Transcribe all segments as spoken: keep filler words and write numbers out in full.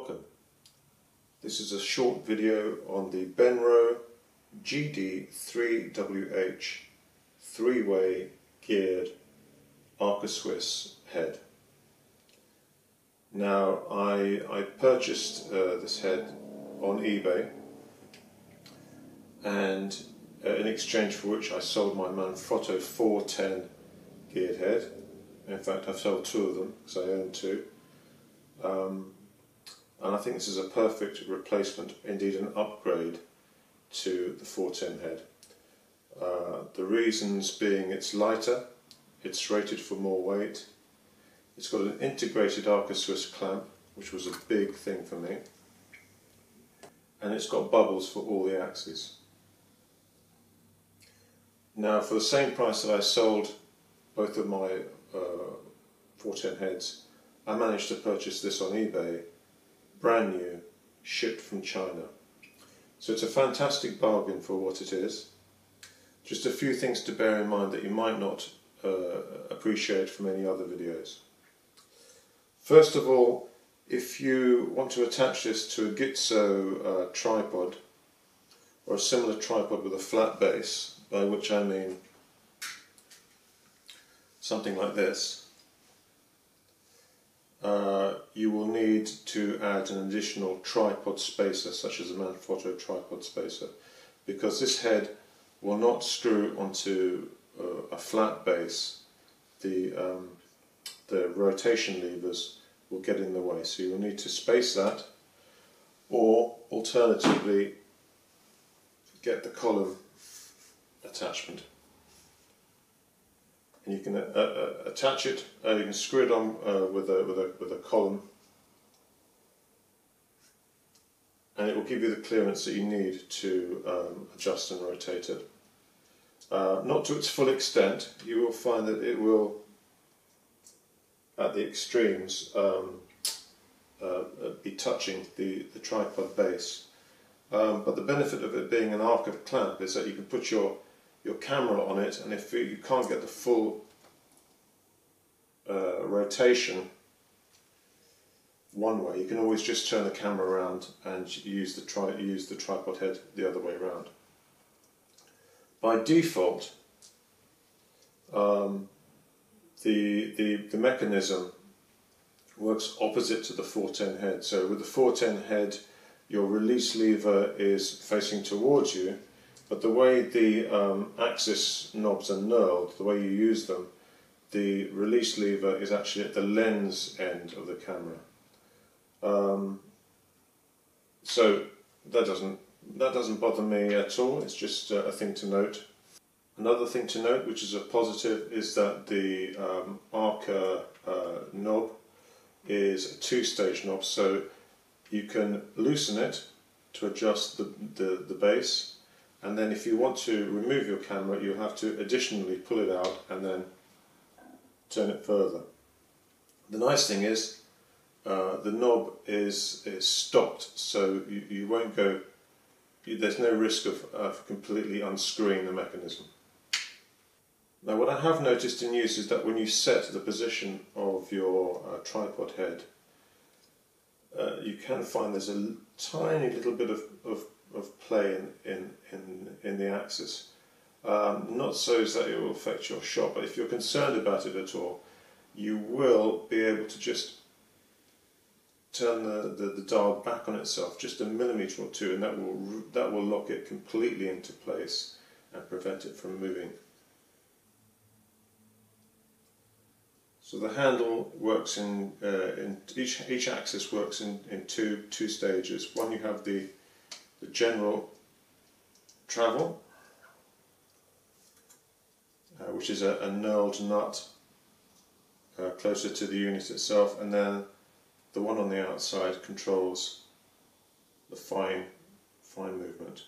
Welcome. This is a short video on the Benro G D three W H three-way geared Arca Swiss head. Now I, I purchased uh, this head on eBay, and uh, in exchange for which I sold my Manfrotto four ten geared head. In fact, I've sold two of them because I own two. Um, and I think this is a perfect replacement, indeed an upgrade, to the four ten head. Uh, the reasons being it's lighter, it's rated for more weight, it's got an integrated Arca Swiss clamp, which was a big thing for me, and it's got bubbles for all the axes. Now, for the same price that I sold both of my uh, four ten heads, I managed to purchase this on eBay, brand new, shipped from China. So it's a fantastic bargain for what it is. Just a few things to bear in mind that you might not uh, appreciate from any other videos. First of all, if you want to attach this to a Gitzo uh, tripod, or a similar tripod with a flat base, by which I mean something like this, Uh, you will need to add an additional tripod spacer, such as a Manfrotto tripod spacer, because this head will not screw onto uh, a flat base. The, um, the rotation levers will get in the way, so you will need to space that, or alternatively get the column attachment. You can uh, uh, attach it, uh, you can screw it on uh, with, a, with, a, with a column, and it will give you the clearance that you need to um, adjust and rotate it. Uh, not to its full extent. You will find that it will, at the extremes, um, uh, be touching the, the tripod base. Um, but the benefit of it being an Arca clamp is that you can put your your camera on it, and if you can't get the full uh, rotation one way, you can always just turn the camera around and use the, tri use the tripod head the other way around. By default, um, the, the, the mechanism works opposite to the four ten head. So with the four ten head, your release lever is facing towards you, but the way the um, axis knobs are knurled, the way you use them, the release lever is actually at the lens end of the camera. Um, so that doesn't, that doesn't bother me at all. It's just uh, a thing to note. Another thing to note, which is a positive, is that the um, Arca uh, knob is a two-stage knob, so you can loosen it to adjust the, the, the base. And then if you want to remove your camera, you have to additionally pull it out and then turn it further. The nice thing is uh, the knob is, is stopped, so you, you won't go, you, there's no risk of, of completely unscrewing the mechanism. Now, what I have noticed in use is that when you set the position of your uh, tripod head, uh, you can find there's a tiny little bit of, of of play in, in, in, in the axis. Um, not so that it will affect your shot, but if you're concerned about it at all, you will be able to just turn the, the, the dial back on itself just a millimetre or two, and that will, that will lock it completely into place and prevent it from moving. So the handle works in, uh, in each, each axis works in, in two, two stages. One, you have the the general travel, uh, which is a, a knurled nut uh, closer to the unit itself, and then the one on the outside controls the fine, fine movement.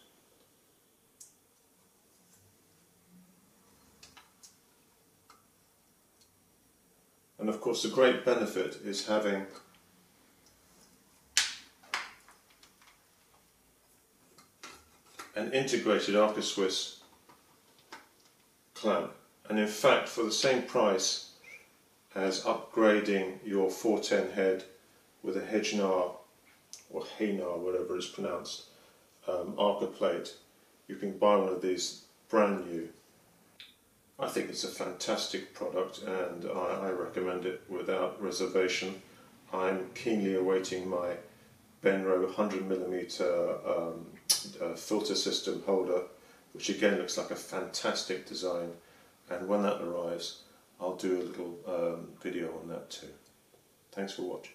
And of course the great benefit is having an integrated Arca Swiss clamp, and in fact for the same price as upgrading your four ten head with a Hejnar or Hejnar, whatever it's pronounced, um, Arca plate. You can buy one of these brand new. I think it's a fantastic product and I, I recommend it without reservation. I'm keenly awaiting my Benro one hundred millimeter um, uh, filter system holder, which again looks like a fantastic design, and when that arrives I'll do a little um, video on that too. Thanks for watching.